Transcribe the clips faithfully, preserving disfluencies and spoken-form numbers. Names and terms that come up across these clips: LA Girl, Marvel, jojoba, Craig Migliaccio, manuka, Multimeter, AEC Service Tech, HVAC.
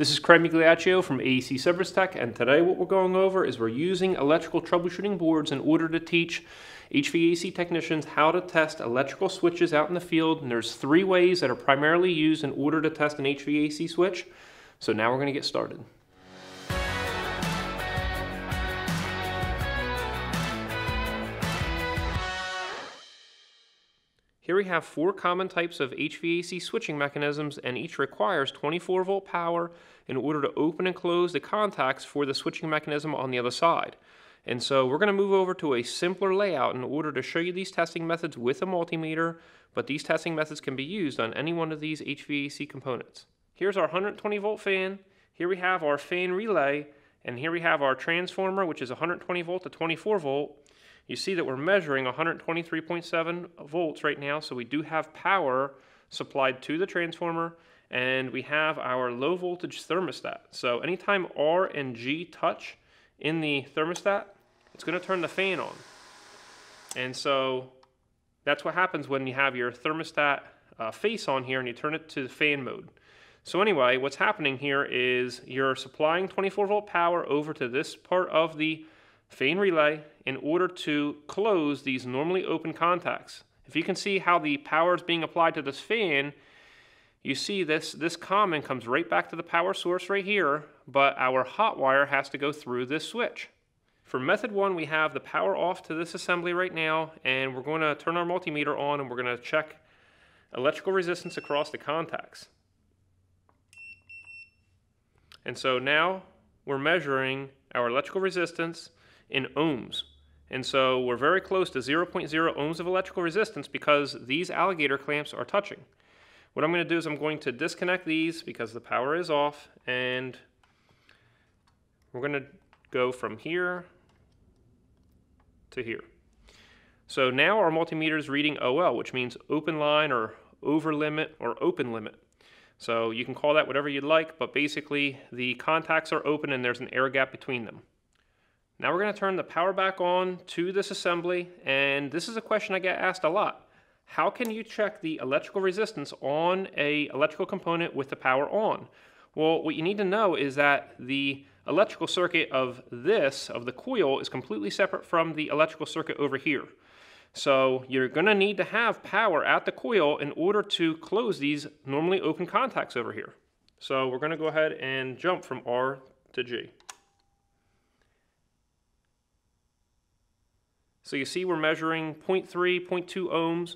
This is Craig Migliaccio from A E C Service Tech, and today what we're going over is we're using electrical troubleshooting boards in order to teach H V A C technicians how to test electrical switches out in the field. And there's three ways that are primarily used in order to test an H V A C switch. So now we're going to get started. Here we have four common types of H V A C switching mechanisms, and each requires twenty-four volt power in order to open and close the contacts for the switching mechanism on the other side. And so we're going to move over to a simpler layout in order to show you these testing methods with a multimeter, but these testing methods can be used on any one of these H V A C components. Here's our one hundred twenty volt fan, here we have our fan relay, and here we have our transformer, which is one hundred twenty volt to twenty-four volt. You see that we're measuring one hundred twenty-three point seven volts right now, so we do have power supplied to the transformer, and we have our low voltage thermostat. So anytime R and G touch in the thermostat, it's going to turn the fan on. And so that's what happens when you have your thermostat uh, face on here and you turn it to fan mode. So anyway, what's happening here is you're supplying twenty-four volt power over to this part of the fan relay in order to close these normally open contacts. If you can see how the power is being applied to this fan, you see this, this common comes right back to the power source right here, but our hot wire has to go through this switch. For method one, we have the power off to this assembly right now, and we're going to turn our multimeter on and we're going to check electrical resistance across the contacts. And so now we're measuring our electrical resistance in ohms. And so we're very close to zero point zero ohms of electrical resistance because these alligator clamps are touching. What I'm going to do is I'm going to disconnect these because the power is off, and we're going to go from here to here. So now our multimeter is reading O L, which means open line or over limit or open limit. So you can call that whatever you'd like, but basically the contacts are open and there's an air gap between them. Now we're going to turn the power back on to this assembly, and this is a question I get asked a lot. How can you check the electrical resistance on an electrical component with the power on? Well, what you need to know is that the electrical circuit of this, of the coil, is completely separate from the electrical circuit over here. So you're going to need to have power at the coil in order to close these normally open contacts over here. So we're going to go ahead and jump from R to G. So you see we're measuring zero point three, zero point two ohms.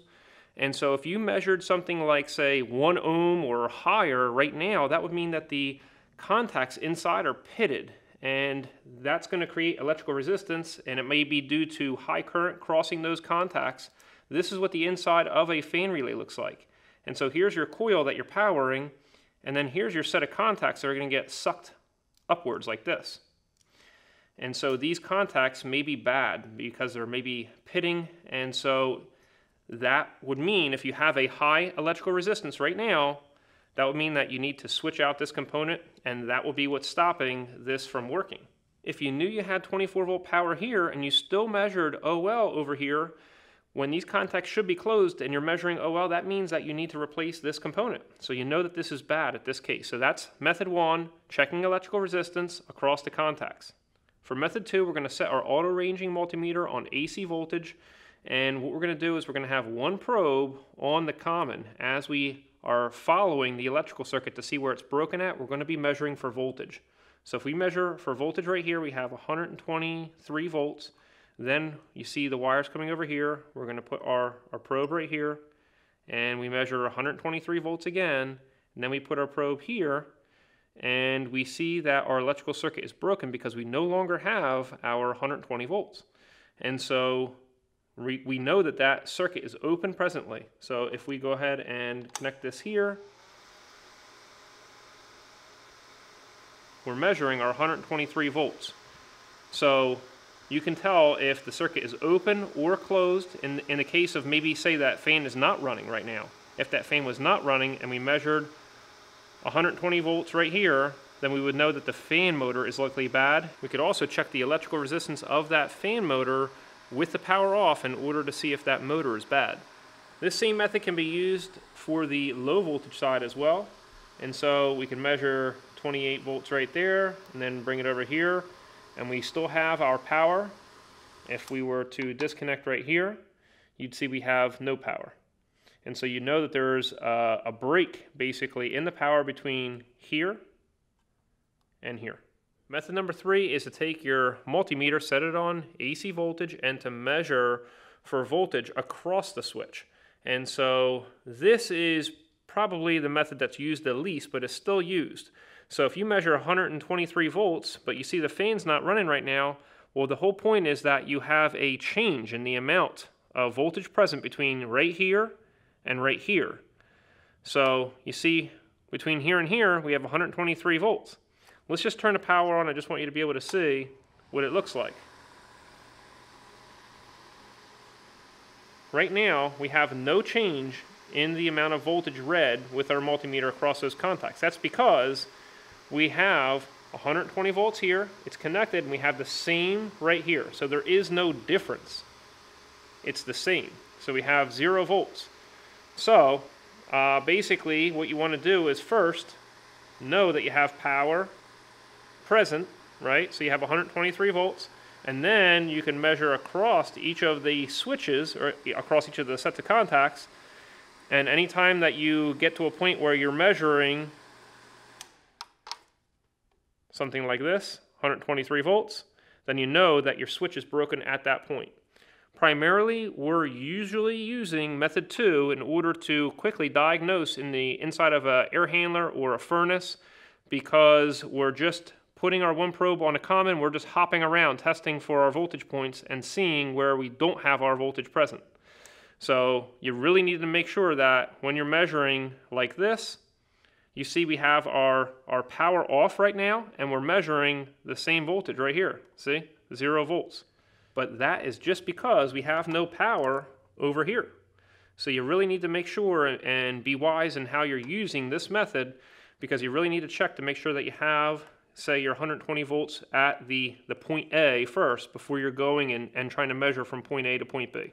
And so if you measured something like, say, one ohm or higher right now, that would mean that the contacts inside are pitted. And that's going to create electrical resistance, and it may be due to high current crossing those contacts. This is what the inside of a fan relay looks like. And so here's your coil that you're powering, and then here's your set of contacts that are going to get sucked upwards like this. And so these contacts may be bad because they're maybe pitting, and so that would mean if you have a high electrical resistance right now, that would mean that you need to switch out this component, and that will be what's stopping this from working. If you knew you had twenty-four volt power here and you still measured O L over here, when these contacts should be closed and you're measuring O L, that means that you need to replace this component. So you know that this is bad at this case. So that's method one, checking electrical resistance across the contacts. For method two, we're going to set our auto ranging multimeter on A C voltage. And what we're going to do is we're going to have one probe on the common as we are following the electrical circuit to see where it's broken at. We're going to be measuring for voltage. So if we measure for voltage right here, we have one hundred twenty-three volts. Then you see the wires coming over here. We're going to put our, our probe right here, and we measure one hundred twenty-three volts again. And then we put our probe here, and we see that our electrical circuit is broken because we no longer have our one hundred twenty volts. And so we know that that circuit is open presently. So if we go ahead and connect this here, we're measuring our one hundred twenty-three volts. So you can tell if the circuit is open or closed. In, in the case of maybe say that fan is not running right now. If that fan was not running and we measured one hundred twenty volts right here, then we would know that the fan motor is likely bad. We could also check the electrical resistance of that fan motor with the power off in order to see if that motor is bad. This same method can be used for the low voltage side as well. And so we can measure twenty-eight volts right there, and then bring it over here, and we still have our power. If we were to disconnect right here, you'd see we have no power. And so you know that there's a, a break basically in the power between here and here. Method number three is to take your multimeter, set it on A C voltage, and to measure for voltage across the switch. And so this is probably the method that's used the least, but it's still used. So if you measure one hundred twenty-three volts, but you see the fan's not running right now, well, the whole point is that you have a change in the amount of voltage present between right here and right here. So you see between here and here, we have one hundred twenty-three volts. Let's just turn the power on. I just want you to be able to see what it looks like. Right now, we have no change in the amount of voltage read with our multimeter across those contacts. That's because we have one hundred twenty volts here, it's connected, and we have the same right here. So there is no difference. It's the same. So we have zero volts. So uh, basically what you want to do is first know that you have power present, right? So you have one hundred twenty-three volts, and then you can measure across each of the switches, or across each of the sets of contacts, and anytime that you get to a point where you're measuring something like this, one hundred twenty-three volts, then you know that your switch is broken at that point. Primarily, we're usually using method two in order to quickly diagnose in the inside of an air handler or a furnace, because we're just putting our one probe on a common, we're just hopping around testing for our voltage points and seeing where we don't have our voltage present. So you really need to make sure that when you're measuring like this, you see we have our, our power off right now, and we're measuring the same voltage right here, see, zero volts. But that is just because we have no power over here. So you really need to make sure and be wise in how you're using this method, because you really need to check to make sure that you have, say, your one hundred twenty volts at the, the point A first before you're going and, and trying to measure from point A to point B.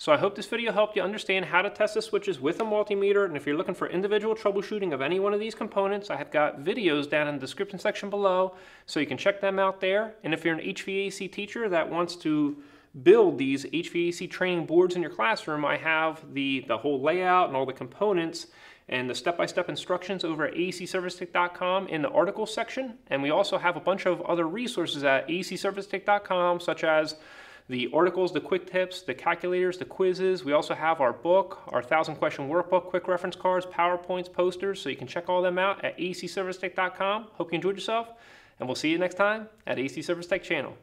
So I hope this video helped you understand how to test the switches with a multimeter, and if you're looking for individual troubleshooting of any one of these components, I have got videos down in the description section below, so you can check them out there. And if you're an H V A C teacher that wants to build these H V A C training boards in your classroom, I have the, the whole layout and all the components and the step-by-step instructions over at A E C service tech dot com in the article section. And we also have a bunch of other resources at A E C service tech dot com, such as the articles, the quick tips, the calculators, the quizzes. We also have our book, our thousand question workbook, quick reference cards, PowerPoints, posters, so you can check all them out at A E C service tech dot com. Hope you enjoyed yourself, and we'll see you next time at A E C Service Tech channel.